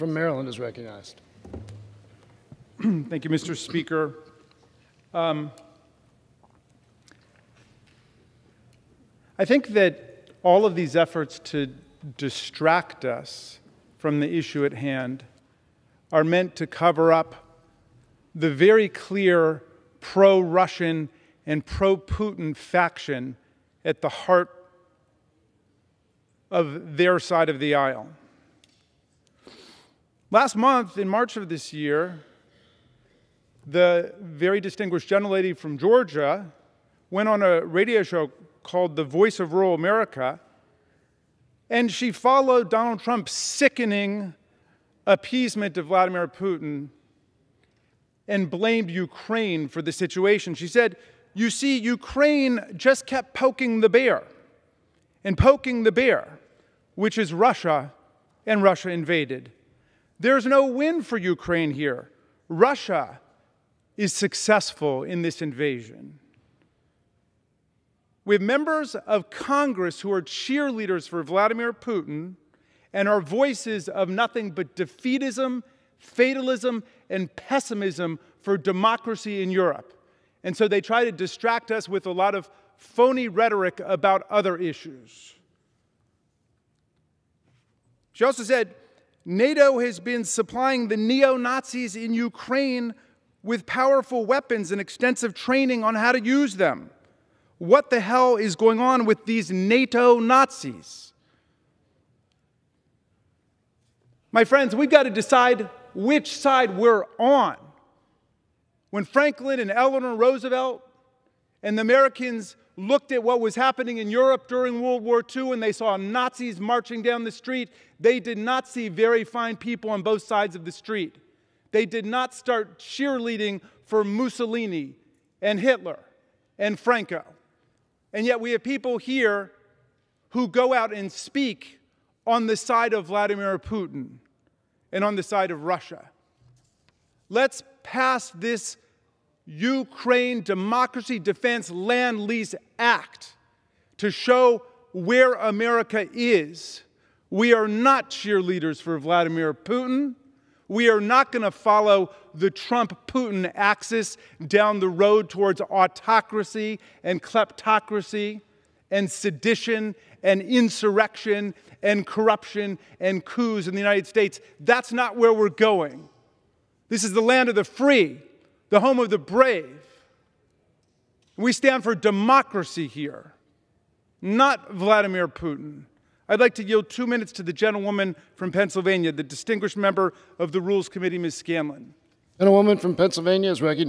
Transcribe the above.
from Maryland is recognized. Thank you, Mr. Speaker. I think that all of these efforts to distract us from the issue at hand are meant to cover up the very clear pro-Russian and pro-Putin faction at the heart of their side of the aisle. Last month, in March of this year, the very distinguished gentlelady from Georgia went on a radio show called The Voice of Rural America, and she followed Donald Trump's sickening appeasement of Vladimir Putin and blamed Ukraine for the situation. She said, "You see, Ukraine just kept poking the bear and poking the bear, which is Russia, and Russia invaded. There's no win for Ukraine here. Russia is successful in this invasion." We have members of Congress who are cheerleaders for Vladimir Putin and are voices of nothing but defeatism, fatalism, and pessimism for democracy in Europe. And so they try to distract us with a lot of phony rhetoric about other issues. She also said, NATO has been supplying the neo-Nazis in Ukraine with powerful weapons and extensive training on how to use them. What the hell is going on with these NATO Nazis? My friends, we've got to decide which side we're on. When Franklin and Eleanor Roosevelt and the Americans looked at what was happening in Europe during World War II and they saw Nazis marching down the street, they did not see very fine people on both sides of the street. They did not start cheerleading for Mussolini and Hitler and Franco. And yet we have people here who go out and speak on the side of Vladimir Putin and on the side of Russia. Let's pass this Ukraine Democracy Defense Land Lease Act to show where America is. We are not cheerleaders for Vladimir Putin. We are not going to follow the Trump-Putin axis down the road towards autocracy and kleptocracy and sedition and insurrection and corruption and coups in the United States. That's not where we're going. This is the land of the free, the home of the brave. We stand for democracy here, not Vladimir Putin. I'd like to yield 2 minutes to the gentlewoman from Pennsylvania, the distinguished member of the Rules Committee, Ms. Scanlon. Gentlewoman from Pennsylvania is recognized.